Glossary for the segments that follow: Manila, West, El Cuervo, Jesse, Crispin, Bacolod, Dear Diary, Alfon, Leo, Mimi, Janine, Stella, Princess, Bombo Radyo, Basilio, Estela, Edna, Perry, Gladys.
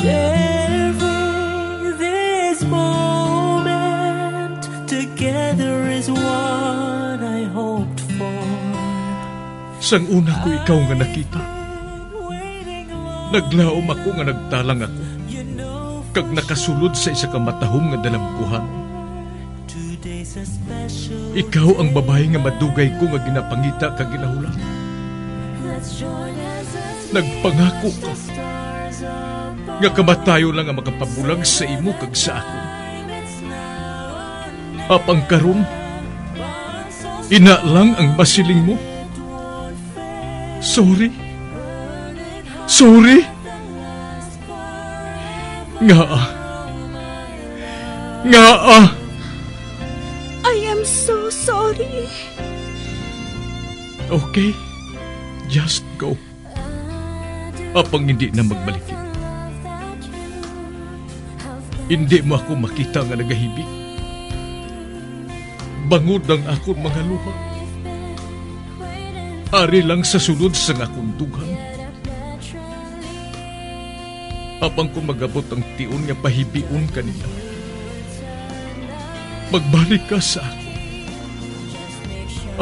Sharing this moment together is what I hoped for. Sang una ko ikaw nga nakita, naglaom ako nga nagtalang ako, kag nakasulod sa isa ka matahom nga dalamkuhan. Ikaw ang babae nga madugay ko nga ginapangita kag ginahulan. Nagpangako ka nga kamatayo lang ang makapabulag sa imo kag sa ako. Apang karon, ina lang ang basiling mo. Sorry. Nga. I am so sorry. Okay, just go. Apang hindi na magbalikin. Hindi mo ako makita nga nagahibig. Bangod ang akong mga luha. Ari lang sa sunod sa akong dughang. Apang kung magabot ang tion nga pahibiun kanila, magbalik ka sa ako.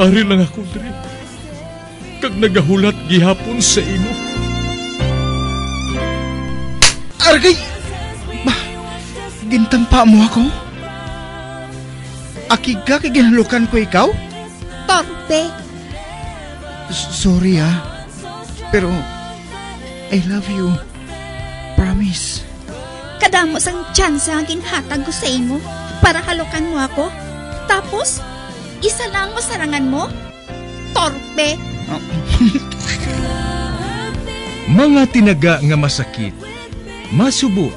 Ari lang ako diri, kag nagahulat gihapon sa imo. Argay! Gintang pa mo ako? Akiga kiginalukan ko ikaw? Torpe. Sorry ah. Pero, I love you. Promise. Kadamos ang chance ang ginhatag ko sa imo para halukan mo ako. Tapos, isa lang mo sarangan mo? Torpe. Oh. Mga tinaga nga masakit, masubo,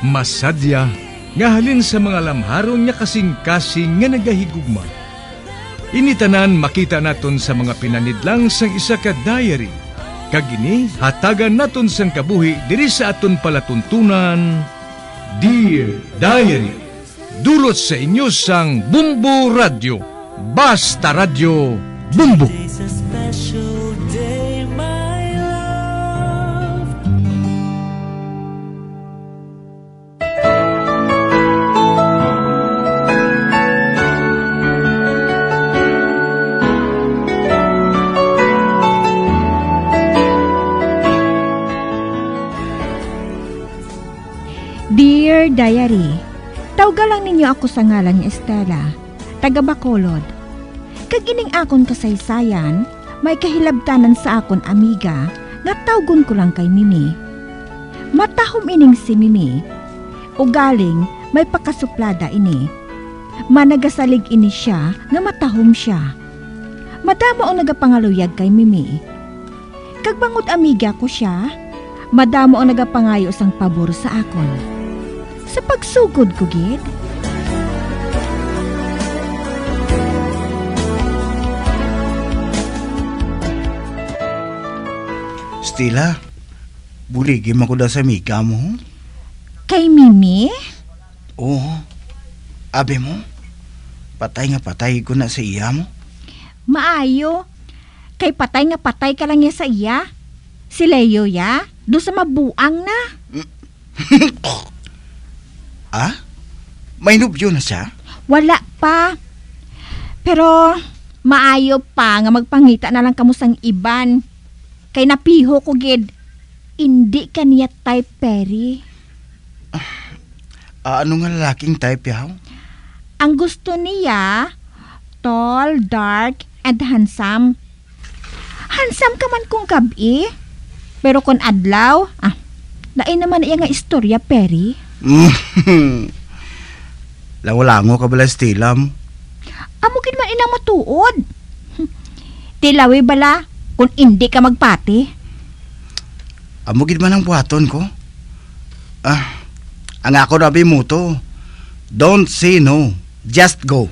masadya nga halin sa mga lamharong nga kasing-kasing nga nagahigugma. Initanan makita naton sa mga pinanidlang sang isa ka diary. Kagini hatagan naton sang kabuhi diri sa aton palatuntunan. Dear Diary, dulot sa inyo sang Bombo Radyo. Basta Radyo, Bombo. Dear Diary, tawga lang ninyo ako sa ngalan ni Estela, taga Bacolod. Kag ining akon kasaysayan, may kahilabtanan sa akon amiga nga tawgon ko lang kay Mimi. Matahom ining si Mimi, ugaling may pakasuplada ini. Managasalig ini siya nga matahom siya. Madamo ang nagapangaluyag kay Mimi. Kag bangod amiga ko siya, madamo ang nagapangayo sang pabor sa akon. Sa pagsugod ko, gid. Stella, buligin mo ko da sa mika mo. Kay Mimi? Oo. Abi mo, patay nga patay ko na sa iya mo. Maayo. Kay patay nga patay ka lang ya sa iya. Si Leo ya, do sa mabuang na. Ah? May nubyo na siya? Wala pa. Pero maayo pa nga magpangita na lang kamo sang iban. Kay napiho ko gid. Indi ka niya type, Perry. Ano nga lalaking type yaw? Ang gusto niya, tall, dark, and handsome. Handsome ka man kung gabi. Pero kung adlaw, lain naman iya nga istorya, Perry. Lango-lango ka bala, Stella mo. Amukin man inang matuod. Tilawi bala kung hindi ka magpati. Amukin man ang buhaton ko. Ang ako nabi mo to. Don't say no, just go.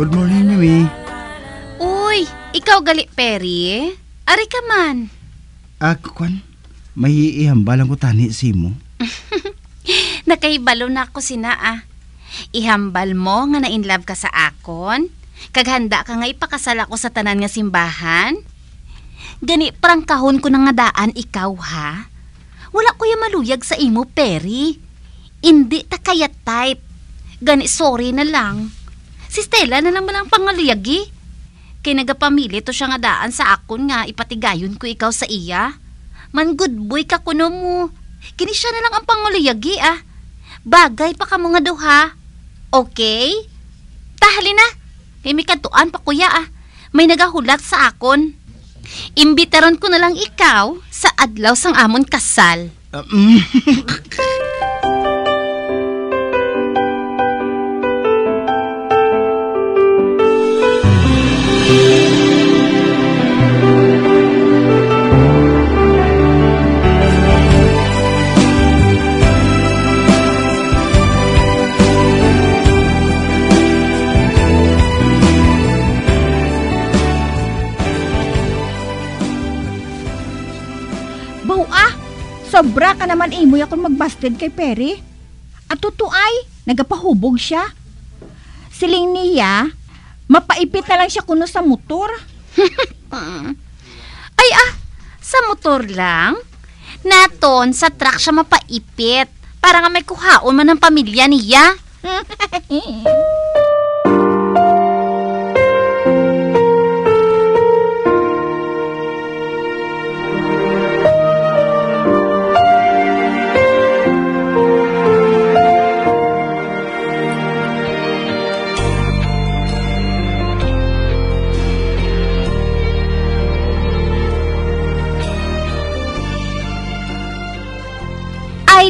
Good morning, Mimi. Uy, ikaw gali, Perry. Ari ka man. Kwan, may ihambalang ko tani si mo. Nakahibalo na ako sina ah. Ihambal mo nga na in love ka sa akon. Kaghanda ka nga ipakasala ko sa tanan nga simbahan. Gani parang kahon ko na nga daan ikaw ha. Wala ko yung maluyag sa imo, Perry. Hindi ta kaya type. Gani sorry na lang. Si Stella na lang malang pangaluyag eh. Kay nagapamili to siya nga daan sa akon nga ipatigayon ko ikaw sa iya. Man good boy ka kuno mo. Kini siya na lang ang panguluyagi ah. Bagay pa ka mo nga daw ha. Okay? Tahali na. Kay may kantuan pa kuya ah. May nagahulat sa akon. Imbitaron ko na lang ikaw sa adlaw sang amon kasal. Sobra ka naman imoy akong magbasted kay Perry. At totoo ay, nagapahubog siya. Siling niya, mapaipit na lang siya kuno sa motor. Ay ah, sa motor lang? Naton, sa truck siya mapaipit. Para nga may kuhaon man ang pamilya niya.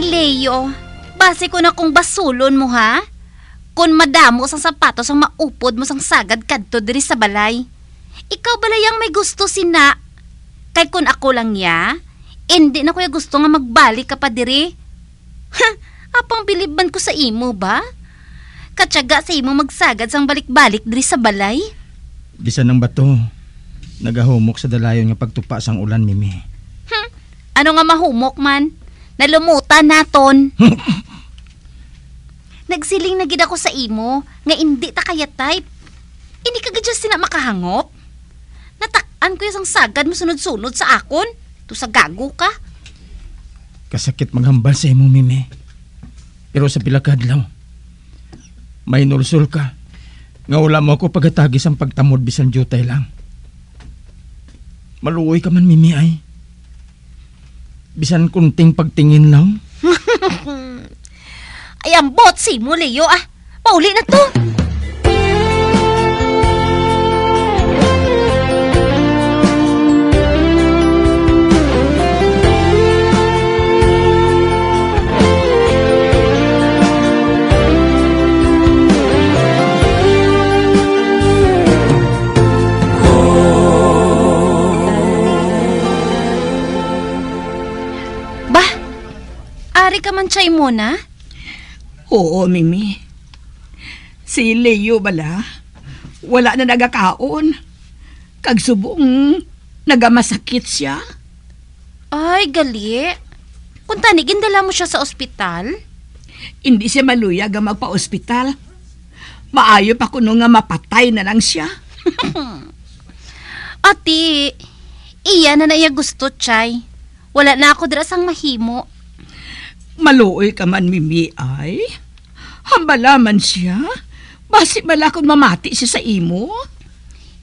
Leo, base ko na kung basulon mo ha. Kung madamos ang sapatos ang maupod mo sang sagad kadto diri sa balay. Ikaw balayang may gusto sina. Kay kun ako lang ya, hindi na kuya gusto nga magbalik ka pa diri. Apang biliban ko sa imo ba? Katyaga sa imo magsagad sang balik-balik diri sa balay. Bisan ng bato, nagahumok sa dalayon nga pagtupa sang ulan, Mimi. Ano nga mahumok man? Nalumutan naton. Nagsiling na gid ako sa imo nga hindi ta kaya type. Hindi ka gid just na makahangop. Natak-an ko yung sagad mo sunod-sunod sa akon. Tu sa gago ka. Kasakit maghambal sa imo, Mimi. Pero sa pilakadlaw, may nulsul ka. Nga wala mo ako pagatagis ang pagtamod bisan jutay lang. Maluoy ka man, Mimi ay. Bisan kunting pagtingin lang. Ay, ang botsi mo, Leo, ah. Pauli na to. Kamantsay mo na? Oo, Mimi. Si Leo bala, wala na nagakaon. Kagsubong, nagamasakit siya. Ay, gali. Kung tanig, indala mo siya sa ospital? Hindi siya maluyag ang magpa-ospital. Maayo pa kuno nga mapatay na lang siya. Ati, iya na naiya gusto, Chay. Wala na ako drasang mahimo. Maluoy ka man, Mimi, ay. Hambalaman siya. Basi bala kung mamati siya sa imo.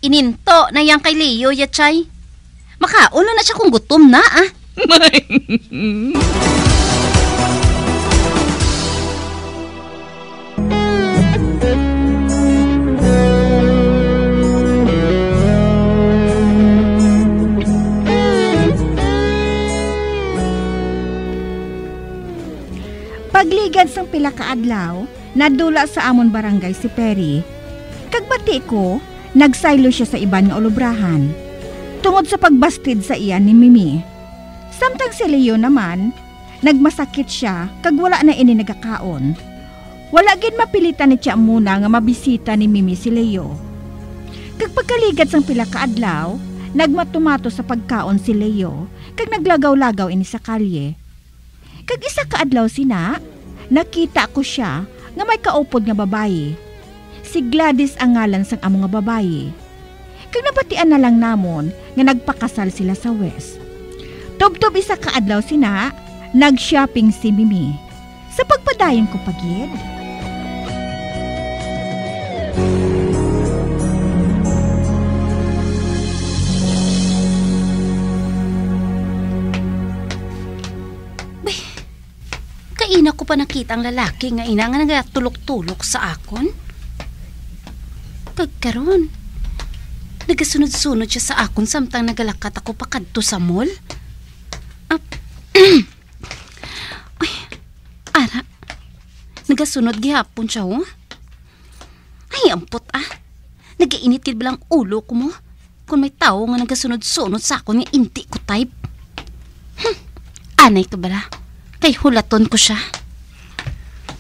Ininto na yang kay Leo, yachay. Makaulo na siya kung gutom na, ah. Pagligad sang pila kaadlaw, nadula sa amon barangay si Perry. Kagbati ko, nagsaylo siya sa iban nga olubrahan. Tungod sa pagbastid sa iyan ni Mimi. Samtang si Leo naman, nagmasakit siya kag wala na ini nagakaon. Wala gid mapilitan ni tiya muna nga mabisita ni Mimi si Leo. Kag pagkaligat sang pila ka adlaw, nagmatumato sa pagkaon si Leo kag naglagaw-lagaw ini sa kalye. Kag isa ka adlaw sina, nakita ko siya nga may kaupod nga babaye. Si Gladys ang ngalan sang amo nga babaye. Kag napatian na lang namon nga nagpakasal sila sa West. Tubtob isa ka adlaw sina, nag-shopping si Mimi. Sa pagpadayon ko pagid. Bay, kaina ko pa nakita ang lalaki nga ina nga nagatulok-tulok sa akon. Kagkaron, nagasunod-sunod siya sa akon samtang nagalakat ako pakadto sa mall. Ay, ara. Nagasunod gihapon siya, oh. Ay, ampot, ah. Nagainit kid balang ulo ko mo. Kung may tao nga nagasunod-sunod sa akon nga inti ko type. Anay ka bala. Kay hulaton ko siya.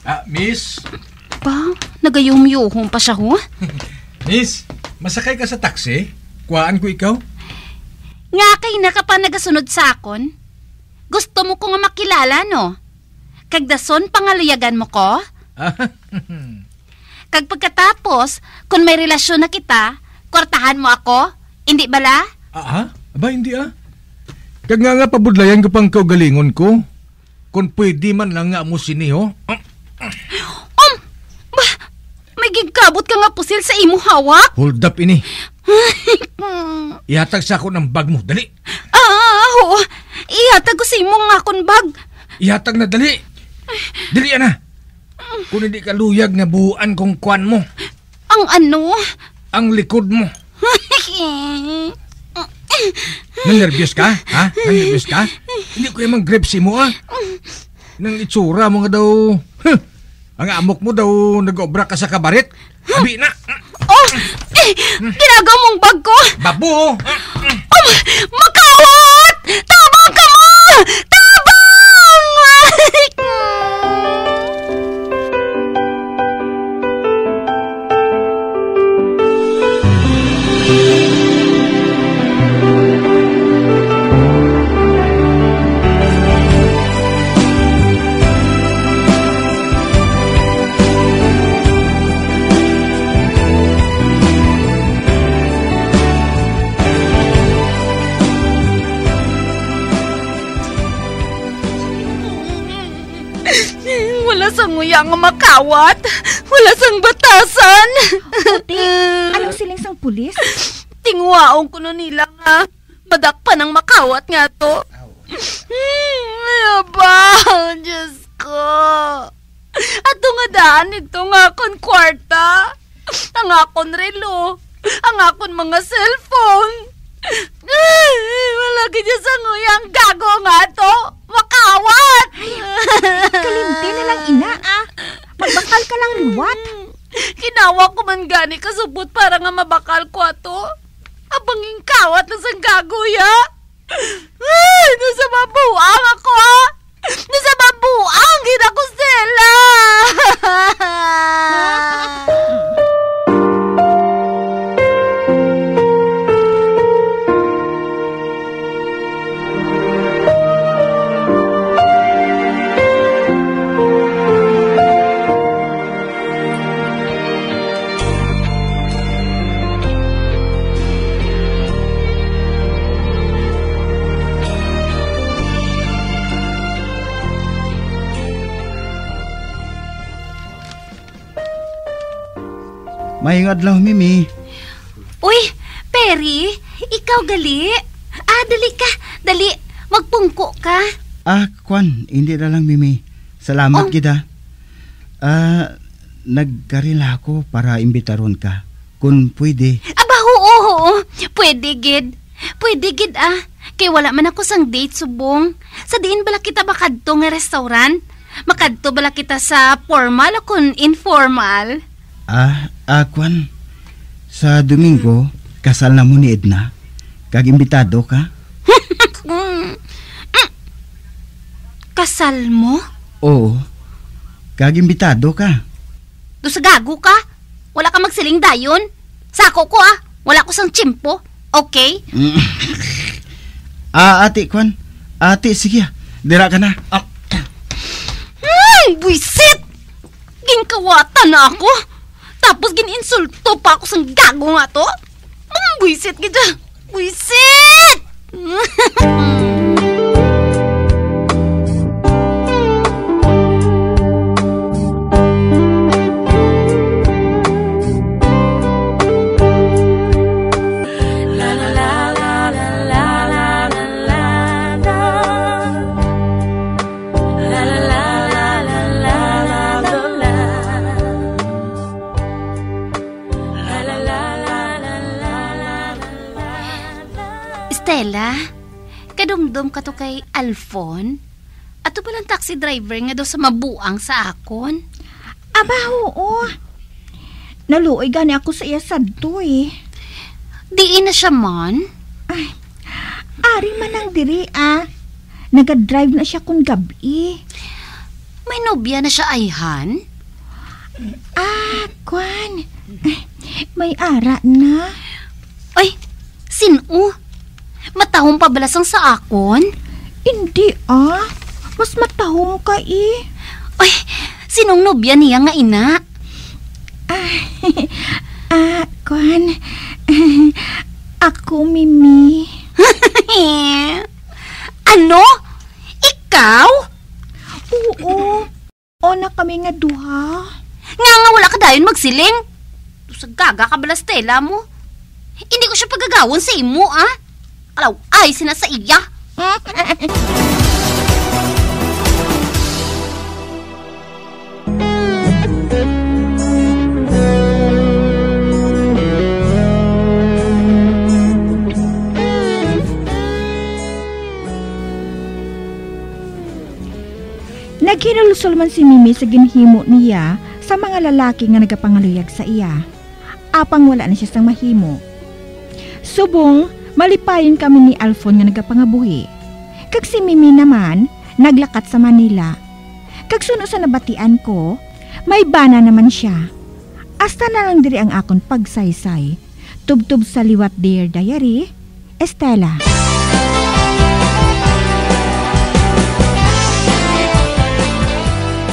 Ah, miss. Pa, nagayumyuhong pa siya, oh. Miss, masakay ka sa taxi? Kuhaan ko ikaw? Nga kay nakapa nagasunod sa akon. Gusto mo ko nga makilala, no? Kagdason, pangaluyagan mo ko? Kag pagkatapos, kung may relasyon na kita, kortahan mo ako? Hindi bala? Aha? Aba, hindi ah. Kag nga pabudlayan ko pang kaugalingon ko. Kung pwede man lang nga mo siniyo. Bah, may gigkabot ka nga pusil sa imo hawak? Hold up, ini. Ihatag sa ako ng bag mo, dali. Ah, oo. Ihatag ko sa imong akon bag. Ihatag na dali. Dali na. Kung hindi ka luyag na buuan kong kwan mo. Ang ano? Ang likod mo. Nangyerbios ka? Ha? Nangyerbios ka? Hindi ko yung grepsi mo, ah. Nang itsura mo nga daw. Huh. Ang amok mo daw nag-obra ka sa kabaret. Habi na. Oh! Eh, ginagaw mong bag ko. Babo! Oh, makawat! Tabang ka mo! Tabang! Ang makawat, wala sang batasan. Puti, anong siling sang pulis? Tingwaong kuno nila nga, madakpan ang makawat nga to. Aba, Diyos ko. Ato nga daan ito nga akong kwarta, ang akong relo, ang akong mga cellphone. Wala ganyan sang uyang gago nga to. Makawat! Kalimti na lang ina, ah. Magbakal ka lang liwat. Kinawa ko man gani kasubot para nga mabakal ko ato. Abanging kawat na sang gago, ya. Nasa mabuang ako, ah. Nasa mabuang hina ko sila. Mayong adlaw, Mimi. Uy, Perry, ikaw gali. Ah, dali ka, dali. Magpungko ka. Ah, kwan, hindi na lang, Mimi. Salamat kita. Ah, nagkarila ako para imbitaron ka. Kung pwede. Aba, oo. Pwede, gid. Pwede, gid, ah. Kaya wala man ako sang date, subong. Sa diin bala kita makadto nga restaurant? Makadto bala kita sa formal o kung informal? Ah, kwan, sa Domingo, kasal na mo ni Edna. Kag-imbitado ka? Kasal mo? Oo. Kag-imbitado ka. Do sa gago ka? Wala ka magsiling dayon? Sako ko ah. Wala ko sang chimpo. Okay? Ate, Kwan. Ate, sige ah. Dira ka na. Buisit! Ginkawatan na ako. Tapos gininsulto pa ako sang gago nga to. Buisit ka dyan. Buisit! Stella, kadumdum ka to kay Alfon? Ato palang taxi driver nga daw sa mabuang sa akon? Aba, oo. Naluoy gani ako sa iya sadto eh. Diin na siya man? Ay, ari man ang diri ah. Nagadrive na siya kung gabi. May nobya na siya ayhan? Ah, Kwan. May ara na. Ay, sino? Matahom pa balasang sa akon? Hindi ah. Mas matahom ka eh. Ay, sinong nobya niya nga ina? Kwan. Ako, Mimi. Ano? Ikaw? Oo. O na kami nga duha. Nga wala ka dayon magsiling. Sagaga ka bala Stella mo. Hindi ko siya pagagawon sa imo ah. Alaw, ay sinasa iya. Naghinulusol man si Mimi sa ginhimo niya sa mga lalaki nga nagapangaluyag sa iya. Apang wala na siya sang mahimo. Subong, malipayon kami ni Alfon nga nagapangabuhi. Kag si Mimi naman, naglakat sa Manila. Kag suno sa nabatian ko, may bana naman siya. Asta na lang diri ang akon pagsaysay. Tubtub sa liwat Dear Diary, Estela.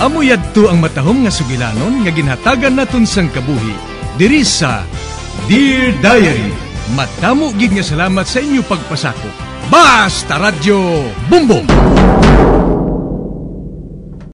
Amoy adto ang matahom nga sugilanon nga ginhatagan naton sang kabuhi. Diri sa Dear Diary. Matamugid nga salamat sa inyo pagpasako. Basta Radyo Bumbong!